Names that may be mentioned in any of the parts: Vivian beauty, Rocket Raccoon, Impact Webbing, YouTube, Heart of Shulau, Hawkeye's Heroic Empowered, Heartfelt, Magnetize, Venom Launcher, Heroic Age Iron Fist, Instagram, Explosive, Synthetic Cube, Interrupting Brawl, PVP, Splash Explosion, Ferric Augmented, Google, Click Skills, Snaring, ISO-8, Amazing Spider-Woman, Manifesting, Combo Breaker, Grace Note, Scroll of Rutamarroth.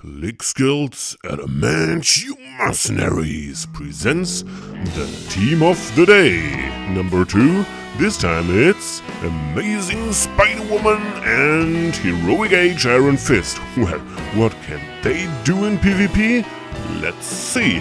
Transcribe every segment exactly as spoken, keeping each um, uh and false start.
Click Skills, Adamantium Mercenaries presents the Team of the Day, number two. This time it's Amazing Spider-Woman and Heroic Age Iron Fist. Well, what can they do in PvP? Let's see.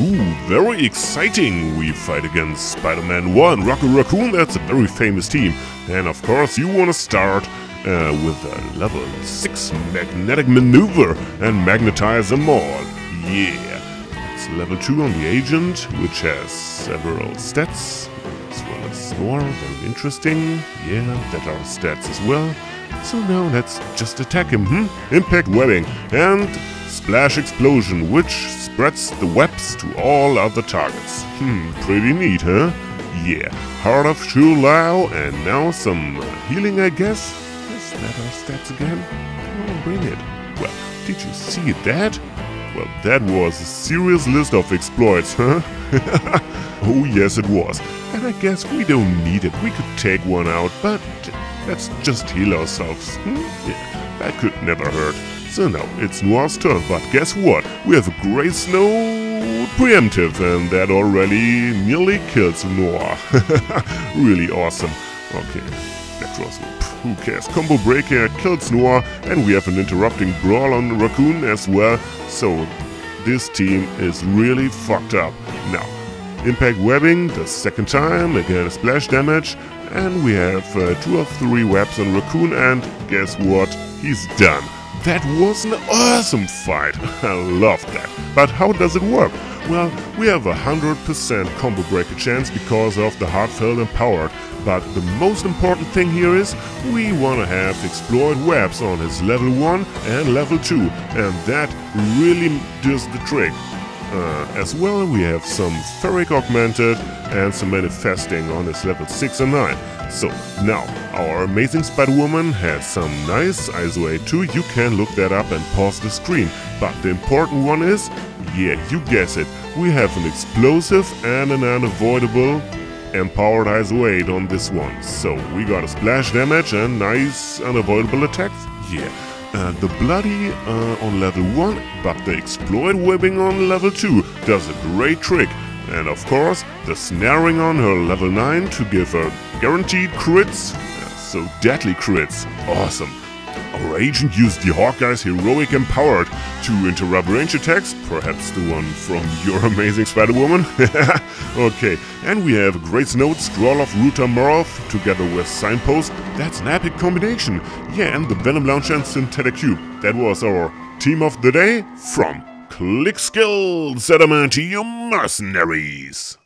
Ooh, very exciting! We fight against Spider-Man one, Rocket Raccoon, that's a very famous team. And of course you wanna start Uh, with a level six Magnetic Maneuver and Magnetize them all. Yeah! It's level two on the Agent, which has several stats, as well as Snore, very interesting. Yeah, that are stats as well. So now let's just attack him, hmm? Impact Webbing and Splash Explosion, which spreads the webs to all other targets. Hmm, pretty neat, huh? Yeah, Heart of Shulau and now some healing, I guess. Is that our stats again? Oh, bring it. Well, did you see that? Well, that was a serious list of exploits, huh? Oh yes it was. And I guess we don't need it. We could take one out, but let's just heal ourselves. Hmm? Yeah, that could never hurt. So now, it's Noir's turn, but guess what? We have a Grace Note preemptive, and that already nearly kills Noir. Really awesome. Okay, that was who cares? Combo Breaker kills Noir, and we have an Interrupting Brawl on Raccoon as well, so this team is really fucked up. Now, Impact Webbing the second time, again splash damage, and we have uh, two or three webs on Raccoon, and guess what? He's done. That was an awesome fight, I loved that. But how does it work? Well, we have a one hundred percent Combo Breaker chance because of the Heartfelt Empowered. But the most important thing here is, we wanna have Exploit Webs on his level one and level two, and that really does the trick. Uh, as well, we have some Ferric Augmented and some Manifesting on his level six and nine. So, now, our Amazing Spider-Woman has some nice I S O eight too, you can look that up and pause the screen. But the important one is, yeah, you guess it, we have an Explosive and an Unavoidable Empowered I S O eight on this one. So we got a splash damage and nice unavoidable attacks. Yeah, uh, the bloody uh, on level one, but the Exploit Webbing on level two does a great trick. And of course the Snaring on her level nine to give her guaranteed crits, uh, so deadly crits, awesome. Our Agent used the Hawkeye's Heroic Empowered to interrupt range attacks, perhaps the one from your Amazing Spider-Woman. Okay, and we have Grace Note, Scroll of Rutamarroth together with Signpost. That's an epic combination. Yeah, and the Venom Launcher and Synthetic Cube. That was our Team of the Day from Click Skills, Adamantium Mercenaries.